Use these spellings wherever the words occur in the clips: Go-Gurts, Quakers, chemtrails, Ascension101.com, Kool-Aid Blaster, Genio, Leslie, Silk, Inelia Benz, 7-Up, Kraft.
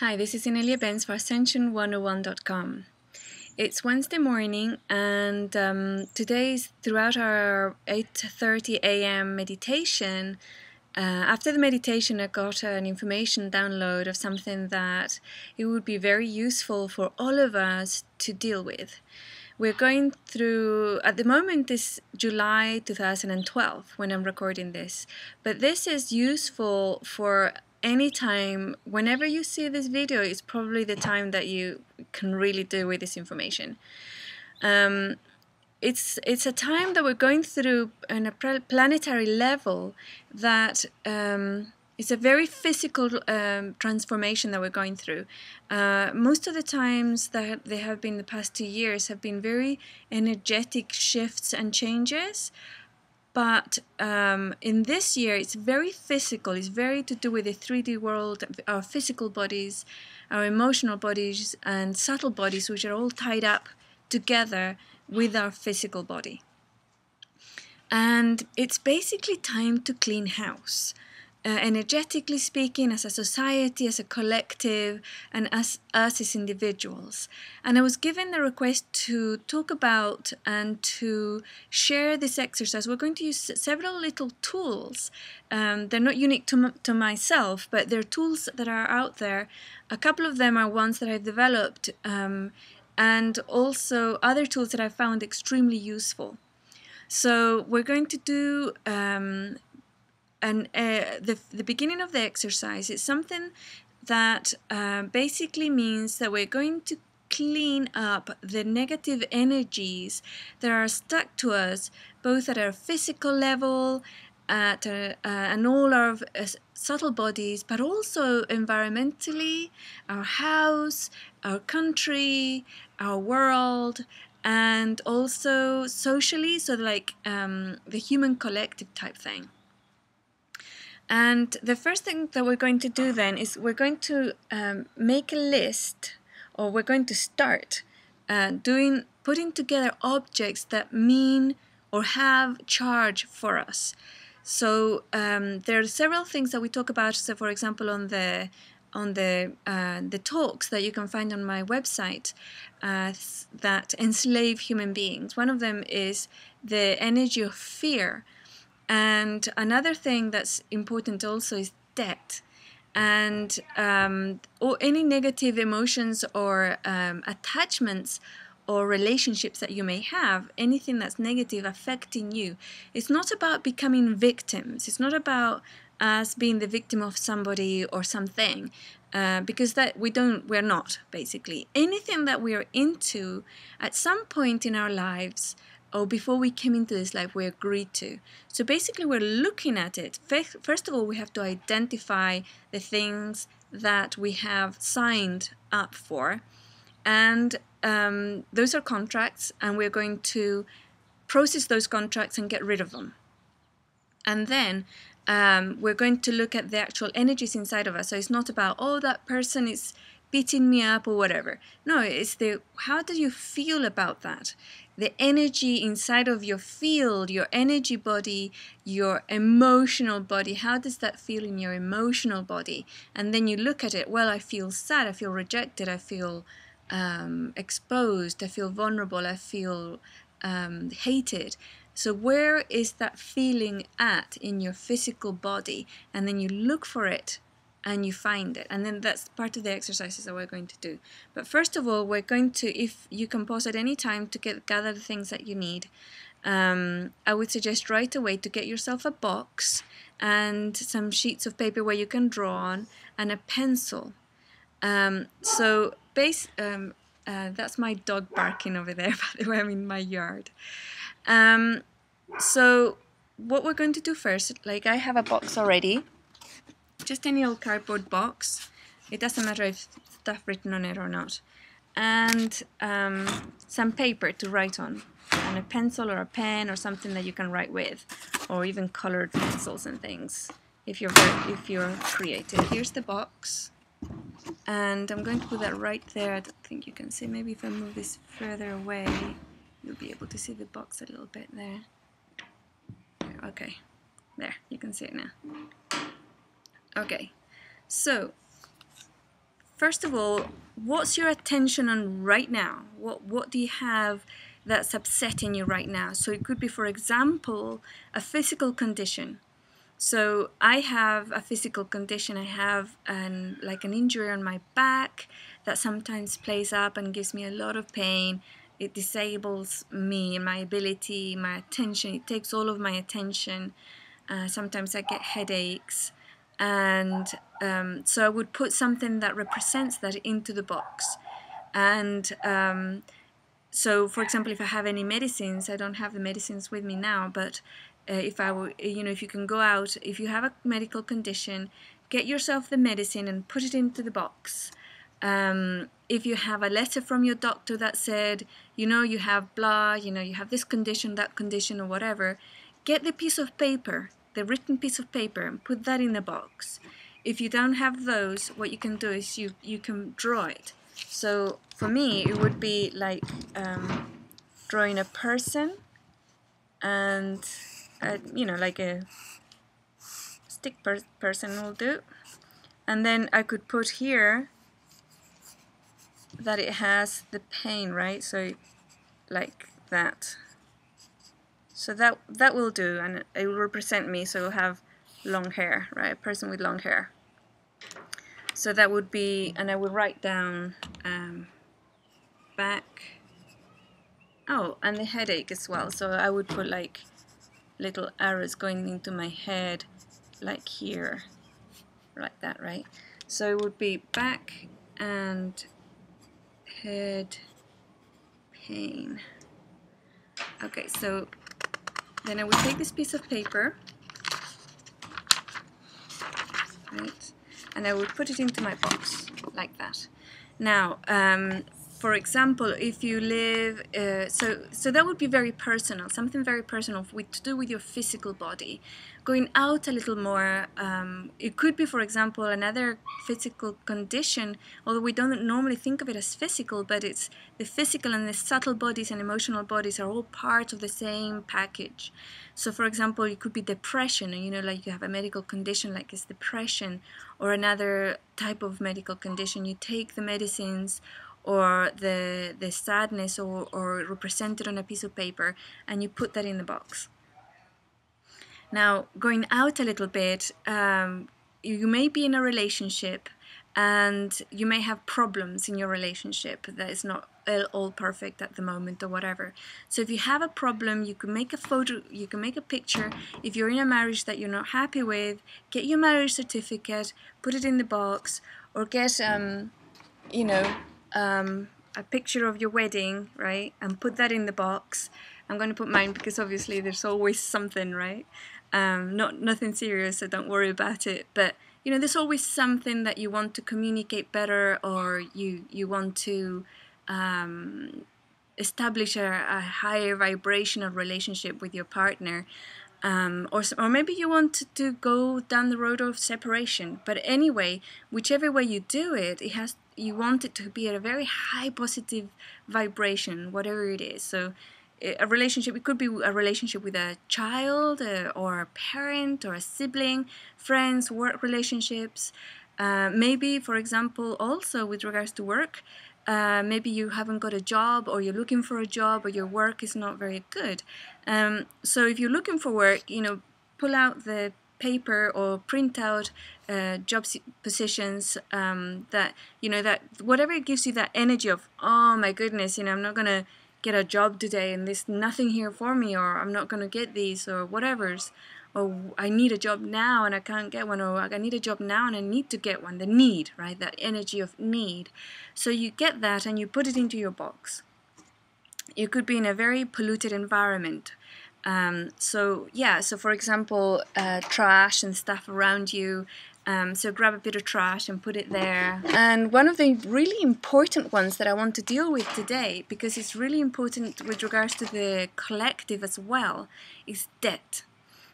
Hi, this is Inelia Benz for Ascension101.com. It's Wednesday morning, and today's throughout our 8:30 a.m. meditation, after the meditation I got an information download of something that it would be very useful for all of us to deal with. We're going through, at the moment, is July 2012 when I'm recording this, but this is useful for anytime, whenever you see this video, is probably the time that you can really deal with this information. It's a time that we're going through on a planetary level that it's a very physical transformation that we're going through. Most of the times that they have been the past 2 years have been very energetic shifts and changes. But in this year, it's very physical. It's very to do with the 3D world, our physical bodies, our emotional bodies, and subtle bodies, which are all tied up together with our physical body. And it's basically time to clean house. Energetically speaking, as a society, as a collective, and as us as individuals. And I was given the request to talk about and to share this exercise. We're going to use several little tools. They're not unique to myself, but they're tools that are out there. A couple of them are ones that I've developed, and also other tools that I found extremely useful. So we're going to do the beginning of the exercise is something that basically means that we're going to clean up the negative energies that are stuck to us, both at our physical level, at and all our subtle bodies, but also environmentally, our house, our country, our world, and also socially, so like the human collective type thing. And the first thing that we're going to do then is we're going to make a list, or we're going to start putting together objects that mean or have charge for us. So there are several things that we talk about. So, for example, on the talks that you can find on my website that enslave human beings. One of them is the energy of fear. And another thing that's important also is debt, and or any negative emotions or attachments or relationships that you may have, anything that's negative affecting you. It's not about becoming victims. It's not about us being the victim of somebody or something, because that we're not, basically. Anything that we are into at some point in our lives, or before we came into this life, we agreed to. So basically we're looking at it. First of all, we have to identify the things that we have signed up for. And those are contracts, and we're going to process those contracts and get rid of them. And then we're going to look at the actual energies inside of us. So it's not about, oh, that person is beating me up or whatever. No, it's how do you feel about that? The energy inside of your field, your energy body, your emotional body. How does that feel in your emotional body? And then you look at it. Well, I feel sad. I feel rejected. I feel exposed. I feel vulnerable. I feel hated. So where is that feeling at in your physical body? And then you look for it, and you find it. And then that's part of the exercises that we're going to do. But first of all, we're going to, if you can pause at any time to gather the things that you need, I would suggest right away to get yourself a box and some sheets of paper where you can draw on, and a pencil. That's my dog barking over there, by the way, I'm in my yard. So what we're going to do first, like I have a box already, just any old cardboard box. It doesn't matter if stuff written on it or not. And some paper to write on, and a pencil or a pen or something that you can write with, or even colored pencils and things if you're creative. Here's the box, and I'm going to put that right there. I don't think you can see. Maybe if I move this further away, you'll be able to see the box a little bit there. Okay, there, you can see it now. Okay, so First of all, what's your attention on right now? What do you have that's upsetting you right now? So it could be, for example, a physical condition. So I have a physical condition. I have like an injury on my back that sometimes plays up and gives me a lot of pain. It disables me and my ability, my attention. It takes all of my attention. Sometimes I get headaches. And so I would put something that represents that into the box. And so, for example, if I have any medicines — I don't have the medicines with me now, but if I were, you know, if you can go out, if you have a medical condition, get yourself the medicine and put it into the box. If you have a letter from your doctor that said, you know, you have blah, you know, you have this condition, that condition, or whatever, get the piece of paper, the written piece of paper, and put that in the box. If you don't have those, what you can do is you can draw it. So for me, it would be like drawing a person, and you know, like a stick person will do. And then I could put here that it has the pain, right? So like that. So that will do, and it will represent me. So it'll have long hair, right? A person with long hair. So that would be, and I would write down back. Oh, and the headache as well. So I would put like little arrows going into my head, like here, like that, right? So it would be back and head pain. Okay, so then I would take this piece of paper, right, and I would put it into my box like that. Now, for example, if you live, so that would be very personal, something very personal to do with your physical body. Going out a little more, it could be, for example, another physical condition, although we don't normally think of it as physical, but it's the physical and the subtle bodies and emotional bodies are all part of the same package. So, for example, it could be depression, you know, like you have a medical condition like it's depression, or another type of medical condition. You take the medicines, or the sadness, or represented on a piece of paper, and you put that in the box. Now, going out a little bit, you may be in a relationship, and you may have problems in your relationship that is not all perfect at the moment, or whatever. So if you have a problem, you can make a photo, you can make a picture. If you're in a marriage that you're not happy with, get your marriage certificate, put it in the box, or get, you know, a picture of your wedding, right, and put that in the box. I'm going to put mine because obviously there's always something, right? Nothing serious, so don't worry about it. But you know, there's always something that you want to communicate better, or you want to establish a higher vibrational relationship with your partner. Or maybe you want to go down the road of separation. But anyway, whichever way you do it, you want it to be at a very high positive vibration, whatever it is. So a relationship, it could be a relationship with a child, or a parent, or a sibling, friends, work relationships. Maybe, for example, also with regards to work, maybe you haven't got a job, or you're looking for a job, or your work is not very good. So if you're looking for work, you know, pull out the paper or print out job positions that, you know, that whatever it gives you that energy of, oh my goodness, you know, I'm not going to get a job today, and there's nothing here for me, or I'm not going to get these, or whatever's, or I need a job now and I can't get one, or I need a job now and I need to get one, the need, right, that energy of need. So you get that and you put it into your box. You could be in a very polluted environment. So yeah, so for example, trash and stuff around you. So grab a bit of trash and put it there. And one of the really important ones that I want to deal with today, because it's really important with regards to the collective as well, is debt.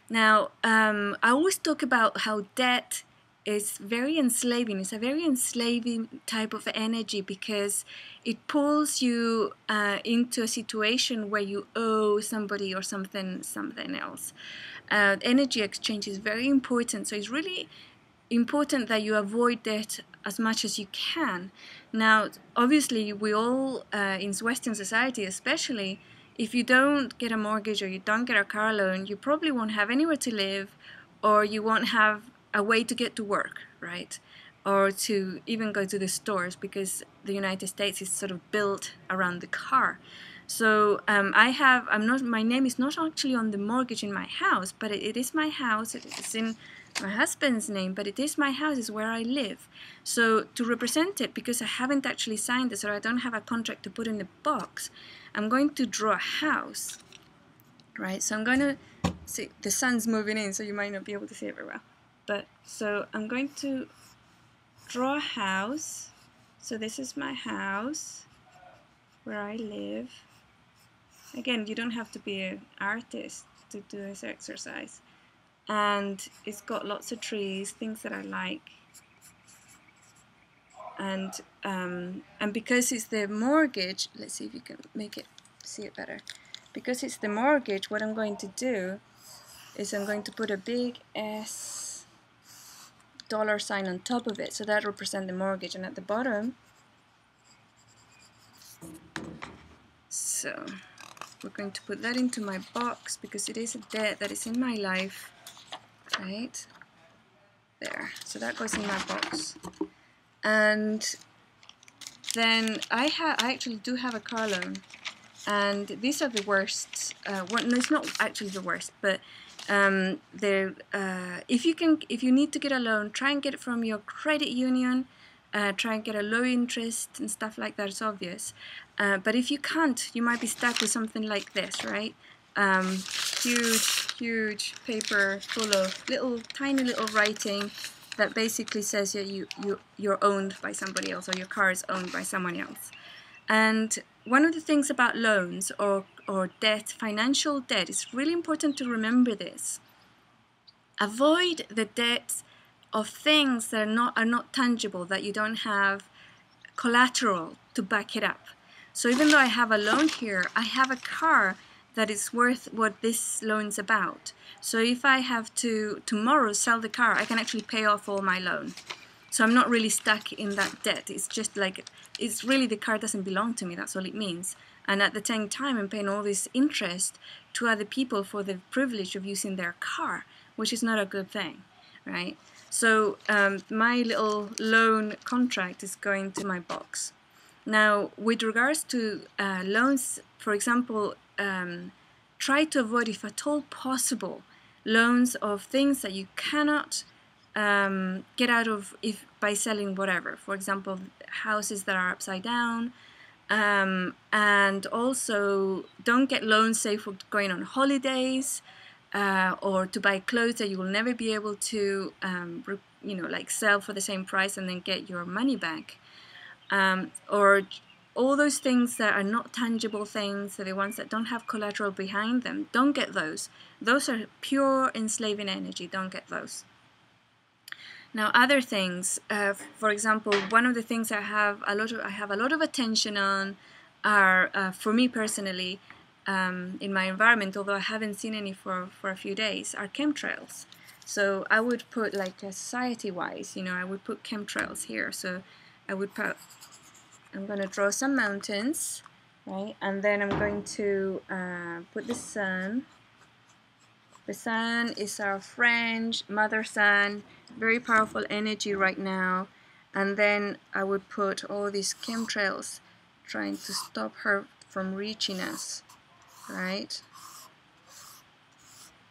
Now, I always talk about how debt is very enslaving. It's a very enslaving type of energy, because it pulls you into a situation where you owe somebody or something else. Energy exchange is very important. So it's really important that you avoid it as much as you can. Now, obviously, we all, in Western society especially, if you don't get a mortgage or you don't get a car loan, you probably won't have anywhere to live, or you won't have a way to get to work, right? Or to even go to the stores, because the United States is sort of built around the car. So my name is not actually on the mortgage in my house, but it is my house. It's in my husband's name, but it is my house, is where I live. So to represent it, because I haven't actually signed this, or I don't have a contract to put in the box, I'm going to draw a house, right? So I'm going to see, the sun's moving in, so you might not be able to see it very well. But so I'm going to draw a house. So this is my house where I live. Again, you don't have to be an artist to do this exercise. And it's got lots of trees, things that I like. And because it's the mortgage, let's see if you can make it, see it better. Because it's the mortgage, what I'm going to do is I'm going to put a big S $ on top of it, so that represents the mortgage. And at the bottom, so we're going to put that into my box, because it is a debt that is in my life, right? There, so that goes in my box. And then I actually do have a car loan, and these are the worst, no, it's not actually the worst, but if you need to get a loan, try and get it from your credit union. Try and get a low interest and stuff like that, it's obvious. But if you can't, you might be stuck with something like this, right? Huge paper full of tiny little writing that basically says that you're owned by somebody else, or your car is owned by someone else. And one of the things about loans or debt, financial debt, it's really important to remember this. Avoid the debts of things that are not tangible, that you don't have collateral to back it up. So even though I have a loan here, I have a car that is worth what this loan's about. So if I have to tomorrow sell the car, I can actually pay off all my loan. So I'm not really stuck in that debt. It's just like, it's really, the car doesn't belong to me, that's all it means. And at the same time, I'm paying all this interest to other people for the privilege of using their car, which is not a good thing, right? So my little loan contract is going to my box. Now, with regards to loans, for example, try to avoid, if at all possible, loans of things that you cannot get out of by selling whatever. For example, houses that are upside down. And also, don't get loans, say, for going on holidays. Or to buy clothes that you will never be able to, like sell for the same price and then get your money back, or all those things that are not tangible things, so the ones that don't have collateral behind them. Don't get those. Those are pure enslaving energy. Don't get those. Now, other things. For example, one of the things I have a lot of attention on are, for me personally, in my environment, although I haven't seen any for a few days, are chemtrails. So I would put, like, society-wise, I would put chemtrails here. So I would put, I'm going to draw some mountains, right? And then I'm going to put the sun. The sun is our friend, Mother Sun, very powerful energy right now. And then I would put all these chemtrails trying to stop her from reaching us. Right,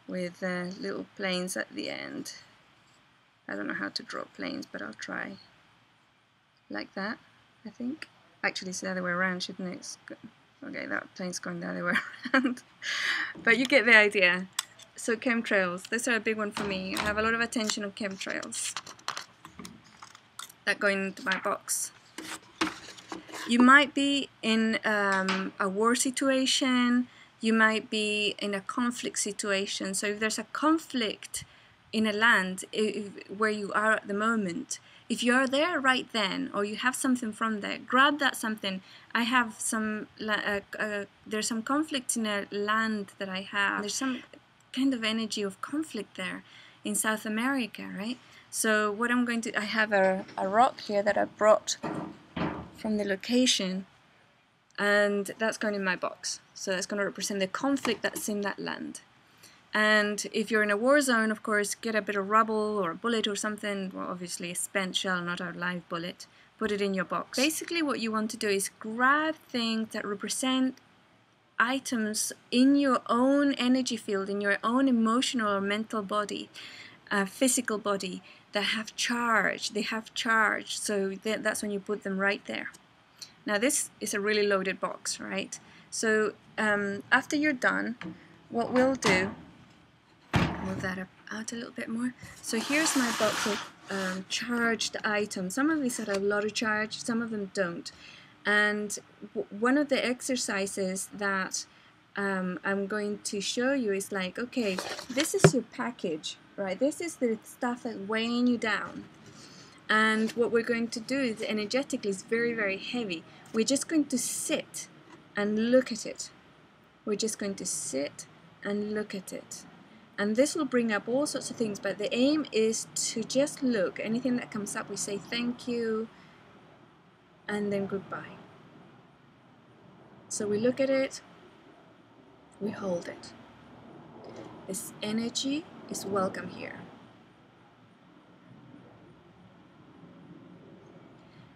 with little planes at the end. I don't know how to draw planes, but I'll try. Like that, I think. Actually, it's the other way around, shouldn't it? It's good. Okay, that plane's going the other way around. But you get the idea. So chemtrails, these are a big one for me. I have a lot of attention on chemtrails. That going into my box. You might be in a war situation. You might be in a conflict situation. So if there's a conflict in a land where you are at the moment, if you are there right then, or you have something from there, grab that something. I have some, there's some conflict in a land that I have. There's some kind of energy of conflict there in South America, right? So what I'm going to, I have a rock here that I brought from the location, and that's going in my box. So that's going to represent the conflict that's in that land. And if you're in a war zone, of course, get a bit of rubble or a bullet or something, well, obviously a spent shell, not a live bullet, put it in your box. Basically what you want to do is grab things that represent items in your own energy field, in your own emotional or mental body, physical body, that have charge, so that's when you put them right there. Now this is a really loaded box, right? So after you're done, what we'll do, move that up out a little bit more. So here's my box of charged items. Some of these have a lot of charge, some of them don't. And one of the exercises that I'm going to show you is like, okay, this is your package, right? This is the stuff that's weighing you down. And what we're going to do is, energetically, it's very, very heavy. We're just going to sit and look at it. We're just going to sit and look at it. And this will bring up all sorts of things, but the aim is to just look. Anything that comes up, we say thank you, and then goodbye. So we look at it, we hold it. This energy is welcome here.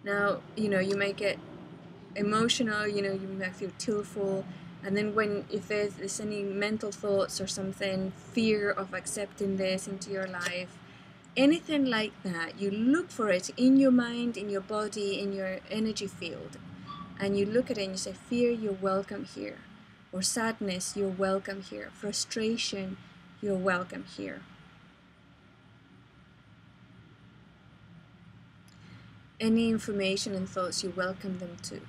Now, you know, you may get emotional, you know, you may feel tearful. And then when, if there's any mental thoughts or something, fear of accepting this into your life, anything like that, you look for it in your mind, in your body, in your energy field. And you look at it and you say, fear, you're welcome here. Or sadness, you're welcome here. Frustration, you're welcome here. Any information and thoughts, you welcome them too.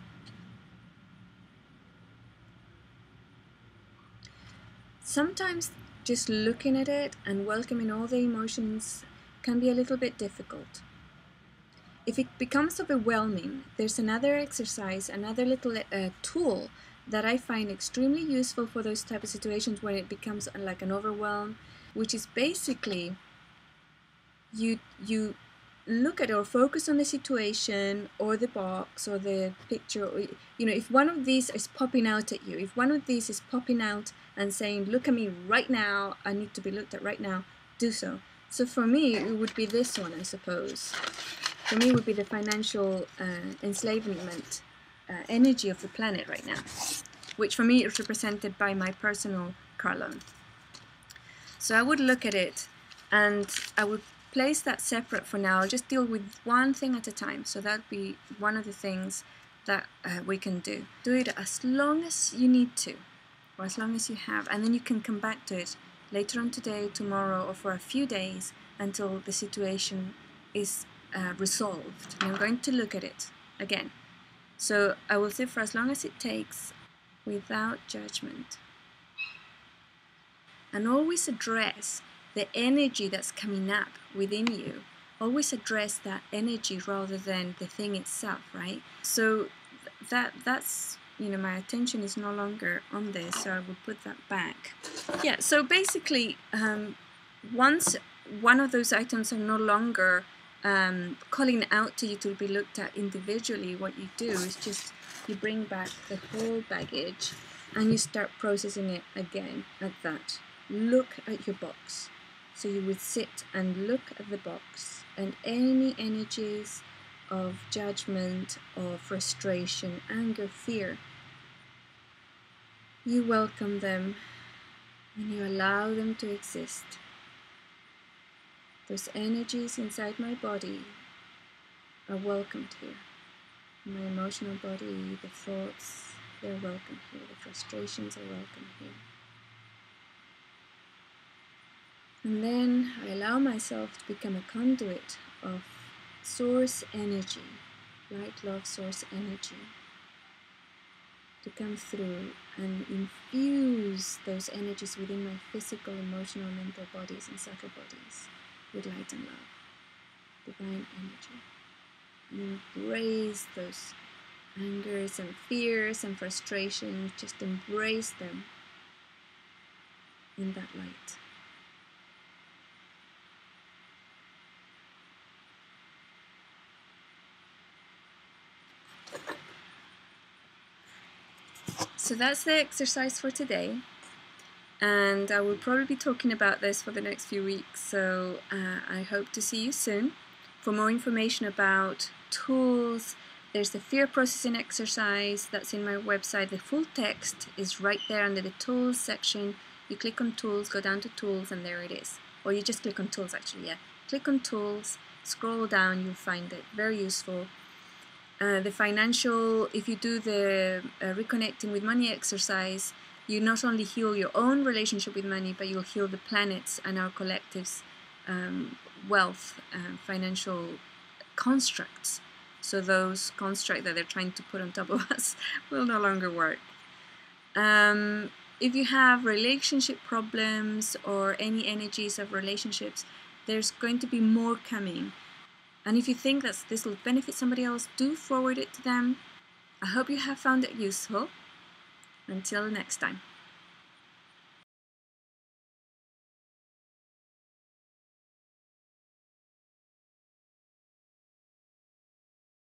Sometimes just looking at it and welcoming all the emotions can be a little bit difficult. If it becomes overwhelming, there's another exercise, another little tool that I find extremely useful for those type of situations when it becomes like an overwhelm, which is basically you look at or focus on the situation or the box or the picture, or, you know, if one of these is popping out at you, if one of these is popping out and saying, look at me right now, I need to be looked at right now, do so. So for me, it would be this one, I suppose. For me, it would be the financial enslavement energy of the planet right now, which for me is represented by my personal car loan. So I would look at it and I would place that separate for now. I'll just deal with one thing at a time. So that'd be one of the things that we can do. Do it as long as you need to, or as long as you have, and then you can come back to it later on today, tomorrow, or for a few days until the situation is resolved. And I'm going to look at it again. So I will sit for as long as it takes without judgment. And always address the energy that's coming up within you. Always address that energy rather than the thing itself, right? So that's, you know, my attention is no longer on this, so I will put that back. Yeah, so basically, once one of those items are no longer calling out to you to be looked at individually, what you do is just you bring back the whole baggage and you start processing it again at that. Look at your box. So you would sit and look at the box and any energies of judgment, or frustration, anger, fear. You welcome them and you allow them to exist. Those energies inside my body are welcomed here. My emotional body, the thoughts, they're welcome here. The frustrations are welcome here. And then I allow myself to become a conduit of source energy, light, love, source energy, to come through and infuse those energies within my physical, emotional, mental bodies and subtle bodies with light and love, divine energy. And embrace those angers and fears and frustrations, just embrace them in that light. So that's the exercise for today, and I will probably be talking about this for the next few weeks, so I hope to see you soon. For more information about tools, there's the fear processing exercise that's in my website. The full text is right there under the tools section. You click on tools, go down to tools, and there it is. Or you just click on tools, actually, yeah. Click on tools, scroll down, you'll find it very useful. The financial, if you do the reconnecting with money exercise, you not only heal your own relationship with money, but you'll heal the planet's and our collective's wealth and financial constructs. So those constructs that they're trying to put on top of us will no longer work. If you have relationship problems or any energies of relationships, there's going to be more coming. And if you think that this will benefit somebody else, do forward it to them. I hope you have found it useful. Until next time.